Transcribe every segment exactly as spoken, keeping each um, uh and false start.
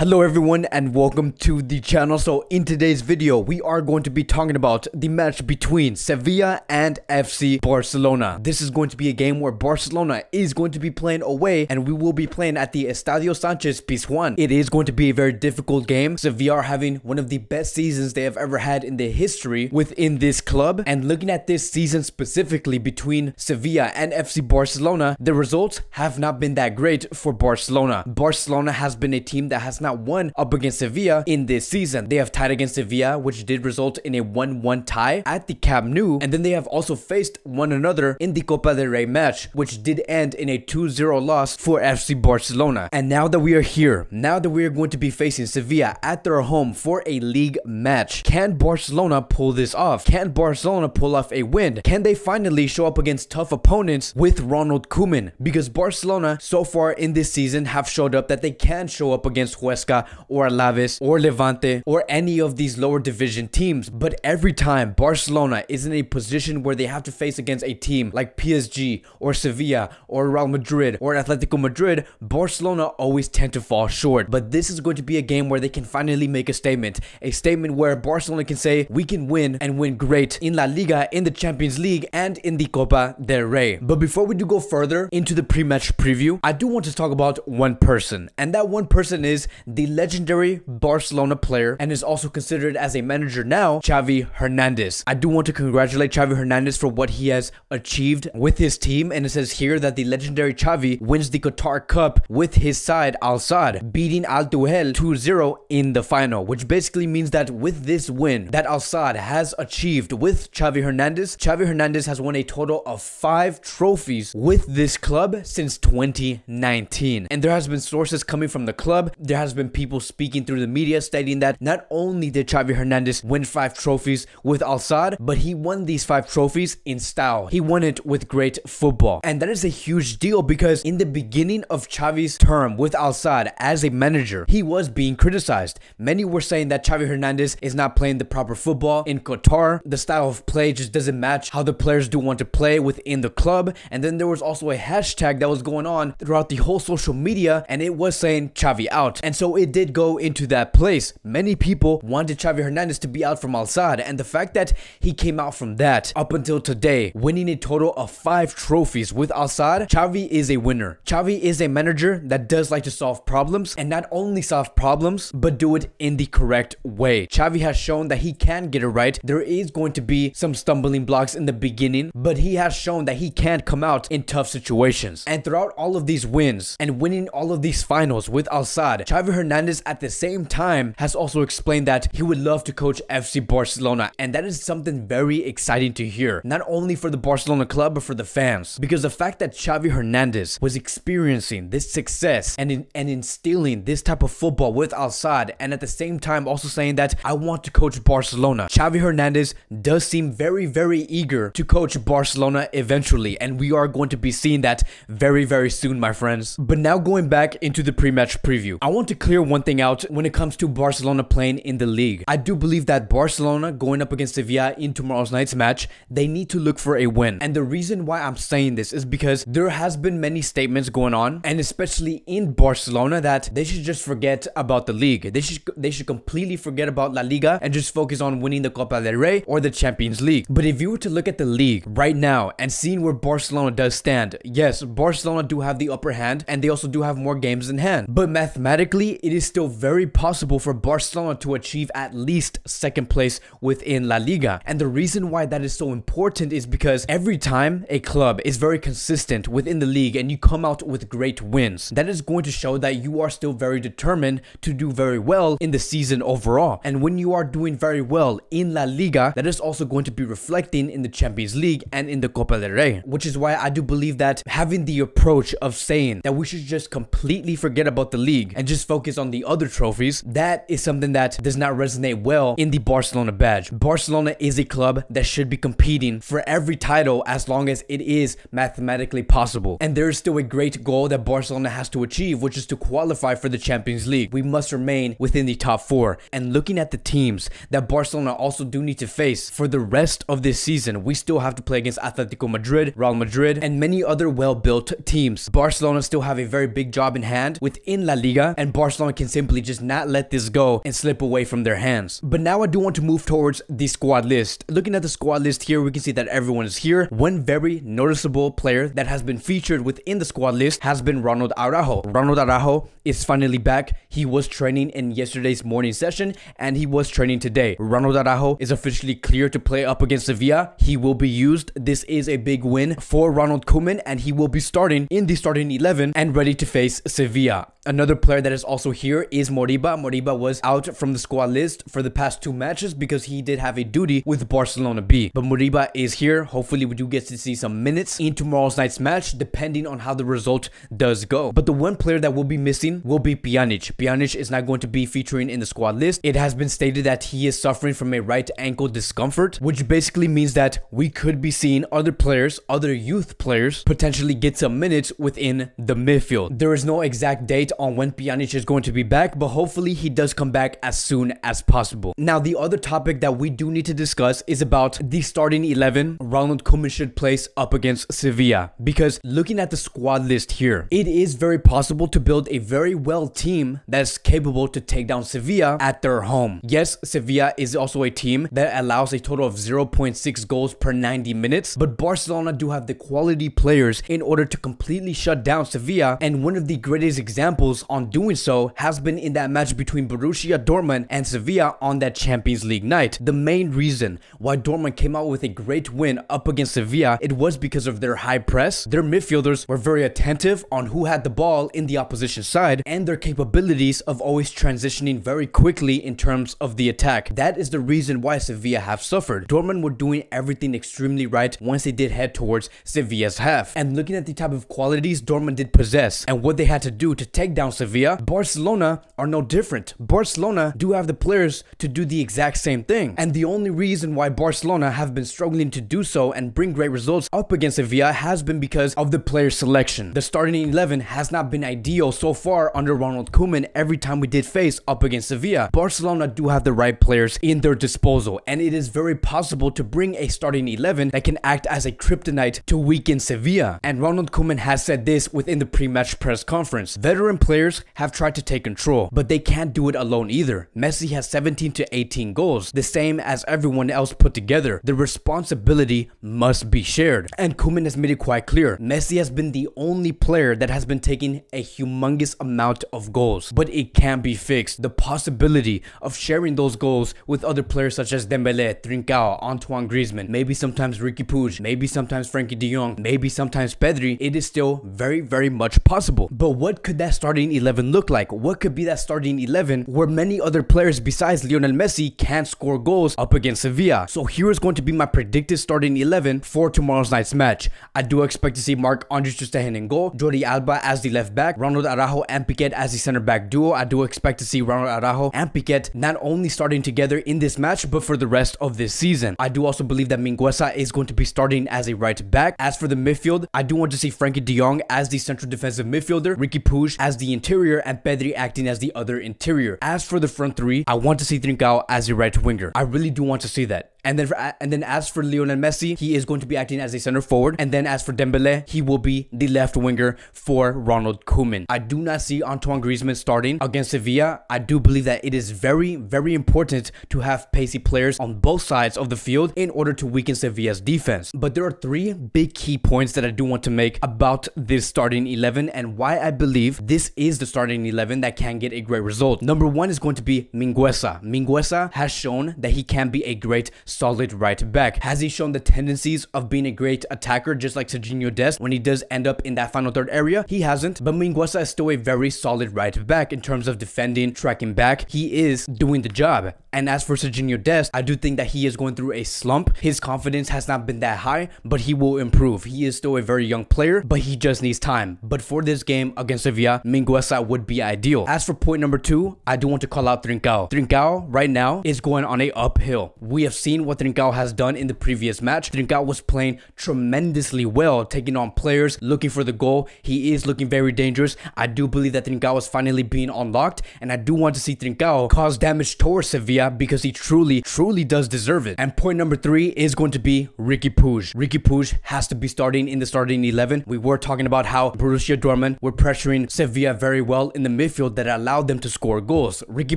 Hello everyone and welcome to the channel. So in today's video we are going to be talking about the match between Sevilla and F C Barcelona. This is going to be a game where Barcelona is going to be playing away and we will be playing at the Estadio Sanchez Pizjuan. It is going to be a very difficult game. Sevilla are having one of the best seasons they have ever had in their history within this club, and looking at this season specifically between Sevilla and F C Barcelona, the results have not been that great for Barcelona. Barcelona has been a team that has not won up against Sevilla in this season. They have tied against Sevilla, which did result in a one one tie at the Camp Nou, and then they have also faced one another in the Copa del Rey match, which did end in a two zero loss for F C Barcelona. And now that we are here, now that we are going to be facing Sevilla at their home for a league match, can Barcelona pull this off? Can Barcelona pull off a win? Can they finally show up against tough opponents with Ronald Koeman? Because Barcelona so far in this season have showed up that they can show up against Huesca or Alaves or Levante or any of these lower division teams, but every time Barcelona is in a position where they have to face against a team like P S G or Sevilla or Real Madrid or Atletico Madrid, Barcelona always tend to fall short. But this is going to be a game where they can finally make a statement, a statement where Barcelona can say we can win and win great in La Liga, in the Champions League, and in the Copa del Rey. But before we do go further into the pre-match preview, I do want to talk about one person, and that one person is the legendary Barcelona player and is also considered as a manager now, Xavi Hernandez. I do want to congratulate Xavi Hernandez for what he has achieved with his team, and it says here that the legendary Xavi wins the Qatar Cup with his side Al Sadd, beating Al Duhail two zero in the final, which basically means that with this win that Al Sadd has achieved with Xavi Hernandez, Xavi Hernandez has won a total of five trophies with this club since twenty nineteen. And there has been sources coming from the club, there has been been people speaking through the media stating that not only did Xavi Hernandez win five trophies with Al Sadd, but he won these five trophies in style. He won it with great football, and that is a huge deal because in the beginning of Xavi's term with Al Sadd as a manager, he was being criticized. Many were saying that Xavi Hernandez is not playing the proper football in Qatar. The style of play just doesn't match how the players do want to play within the club. And then there was also a hashtag that was going on throughout the whole social media, and it was saying Xavi out. And so it did go into that place. Many people wanted Xavi Hernandez to be out from Al Sadd, and the fact that he came out from that up until today, winning a total of five trophies with Al Sadd, Xavi is a winner. Xavi is a manager that does like to solve problems, and not only solve problems, but do it in the correct way. Xavi has shown that he can get it right. There is going to be some stumbling blocks in the beginning, but he has shown that he can come out in tough situations. And throughout all of these wins and winning all of these finals with Al Sadd, Xavi Hernandez at the same time has also explained that he would love to coach F C Barcelona, and that is something very exciting to hear, not only for the Barcelona club but for the fans, because the fact that Xavi Hernandez was experiencing this success and in, and instilling this type of football with Al Sadd, and at the same time also saying that I want to coach Barcelona, Xavi Hernandez does seem very very eager to coach Barcelona eventually, and we are going to be seeing that very very soon, my friends. But now going back into the pre-match preview, I want to clear one thing out when it comes to Barcelona playing in the league. I do believe that Barcelona going up against Sevilla in tomorrow's night's match, they need to look for a win. And the reason why I'm saying this is because there has been many statements going on, and especially in Barcelona, that they should just forget about the league. They should they should completely forget about La Liga and just focus on winning the Copa del Rey or the Champions League. But if you were to look at the league right now and seeing where Barcelona does stand, yes, Barcelona do have the upper hand and they also do have more games in hand. But mathematically, it is still very possible for Barcelona to achieve at least second place within La Liga. And the reason why that is so important is because every time a club is very consistent within the league and you come out with great wins, that is going to show that you are still very determined to do very well in the season overall. And when you are doing very well in La Liga, that is also going to be reflecting in the Champions League and in the Copa del Rey, which is why I do believe that having the approach of saying that we should just completely forget about the league and just focus focus on the other trophies, that is something that does not resonate well in the Barcelona badge. Barcelona is a club that should be competing for every title as long as it is mathematically possible. And there is still a great goal that Barcelona has to achieve, which is to qualify for the Champions League. We must remain within the top four. And looking at the teams that Barcelona also do need to face for the rest of this season, we still have to play against Atletico Madrid, Real Madrid, and many other well-built teams. Barcelona still have a very big job in hand within La Liga, and Barcelona Barcelona can simply just not let this go and slip away from their hands. But now I do want to move towards the squad list. Looking at the squad list here, we can see that everyone is here. One very noticeable player that has been featured within the squad list has been Ronald Araujo. Ronald Araujo is finally back. He was training in yesterday's morning session and he was training today. Ronald Araujo is officially clear to play up against Sevilla. He will be used. This is a big win for Ronald Koeman and he will be starting in the starting eleven and ready to face Sevilla. Another player that is also here is Moriba. Moriba was out from the squad list for the past two matches because he did have a duty with Barcelona B. But Moriba is here. Hopefully we do get to see some minutes in tomorrow's night's match depending on how the result does go. But the one player that will be missing will be Pjanic. Pjanic is not going to be featuring in the squad list. It has been stated that he is suffering from a right ankle discomfort, which basically means that we could be seeing other players, other youth players, potentially get some minutes within the midfield. There is no exact date on when Pjanic is going to be back, but hopefully he does come back as soon as possible. Now, the other topic that we do need to discuss is about the starting eleven Ronald Koeman should place up against Sevilla, because looking at the squad list here, it is very possible to build a very well team that's capable to take down Sevilla at their home. Yes, Sevilla is also a team that allows a total of zero point six goals per ninety minutes, but Barcelona do have the quality players in order to completely shut down Sevilla, and one of the greatest examples on doing so has been in that match between Borussia Dortmund and Sevilla on that Champions League night. The main reason why Dortmund came out with a great win up against Sevilla, it was because of their high press. Their midfielders were very attentive on who had the ball in the opposition side and their capabilities of always transitioning very quickly in terms of the attack. That is the reason why Sevilla have suffered. Dortmund were doing everything extremely right once they did head towards Sevilla's half. And looking at the type of qualities Dortmund did possess and what they had to do to take down Sevilla, Barcelona are no different. Barcelona do have the players to do the exact same thing. And the only reason why Barcelona have been struggling to do so and bring great results up against Sevilla has been because of the player selection. The starting eleven has not been ideal so far under Ronald Koeman every time we did face up against Sevilla. Barcelona do have the right players in their disposal, and it is very possible to bring a starting eleven that can act as a kryptonite to weaken Sevilla. And Ronald Koeman has said this within the pre-match press conference. Veteran players have tried to take control, but they can't do it alone either. Messi has seventeen to eighteen goals, the same as everyone else put together. The responsibility must be shared. And Koeman has made it quite clear, Messi has been the only player that has been taking a humongous amount of goals, but it can be fixed. The possibility of sharing those goals with other players such as Dembélé, Trincao, Antoine Griezmann, maybe sometimes Ricky Puig, maybe sometimes Frankie De Jong, maybe sometimes Pedri, it is still very, very much possible. But what could that start starting eleven look like? What could be that starting eleven where many other players besides Lionel Messi can't score goals up against Sevilla? So here is going to be my predicted starting eleven for tomorrow's night's match. I do expect to see Marc-Andre ter Stegen in goal, Jordi Alba as the left back, Ronald Araujo and Piqué as the center back duo. I do expect to see Ronald Araujo and Piqué not only starting together in this match but for the rest of this season. I do also believe that Mingueza is going to be starting as a right back. As for the midfield, I do want to see Frankie De Jong as the central defensive midfielder, Ricky Puig as the interior, and Pedri acting as the other interior. As for the front three, I want to see Trincao as a right winger. I really do want to see that. And then, for, and then as for Lionel Messi, he is going to be acting as a center forward. And then as for Dembélé, he will be the left winger for Ronald Koeman. I do not see Antoine Griezmann starting against Sevilla. I do believe that it is very, very important to have pacey players on both sides of the field in order to weaken Sevilla's defense. But there are three big key points that I do want to make about this starting eleven and why I believe this is the starting eleven that can get a great result. Number one is going to be Mingueza. Mingueza has shown that he can be a great solid right back. Has he shown the tendencies of being a great attacker just like Sergiño Dest when he does end up in that final third area? He hasn't, but Mingueza is still a very solid right back in terms of defending, tracking back. He is doing the job. And as for Sergiño Dest, I do think that he is going through a slump. His confidence has not been that high, but he will improve. He is still a very young player, but he just needs time. But for this game against Sevilla, Mingueza would be ideal. As for point number two, I do want to call out Trincao. Trincao right now is going on a uphill. We have seen seen what Trincao has done in the previous match. Trincao was playing tremendously well, taking on players, looking for the goal. He is looking very dangerous. I do believe that Trincao is finally being unlocked, and I do want to see Trincao cause damage towards Sevilla because he truly, truly does deserve it. And point number three is going to be Ricky Puig. Ricky Puig has to be starting in the starting eleven. We were talking about how Borussia Dortmund were pressuring Sevilla very well in the midfield that allowed them to score goals. Ricky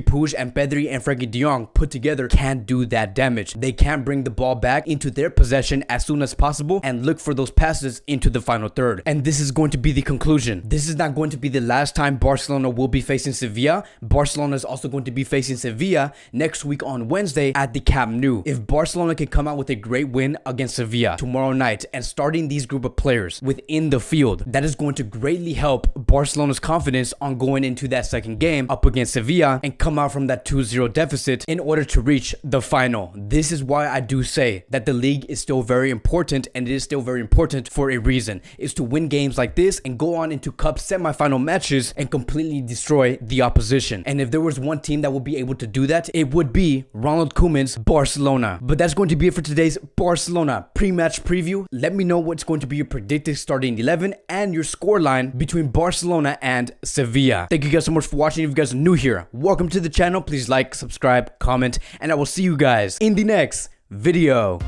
Puig and Pedri and Frankie De Jong put together can't do that damage. They can't bring the ball back into their possession as soon as possible and look for those passes into the final third. And this is going to be the conclusion. This is not going to be the last time Barcelona will be facing Sevilla. Barcelona is also going to be facing Sevilla next week on Wednesday at the Camp Nou. If Barcelona can come out with a great win against Sevilla tomorrow night and starting these group of players within the field, that is going to greatly help Barcelona's confidence on going into that second game up against Sevilla and come out from that two zero deficit in order to reach the final. This is why I do say that the league is still very important, and it is still very important for a reason, is to win games like this and go on into cup semifinal matches and completely destroy the opposition. And if there was one team that would be able to do that, it would be Ronald Koeman's Barcelona. But that's going to be it for today's Barcelona pre-match preview. Let me know what's going to be your predicted starting eleven and your scoreline between Barcelona and Sevilla. Thank you guys so much for watching. If you guys are new here, welcome to the channel. Please like, subscribe, comment, and I will see you guys in the next video.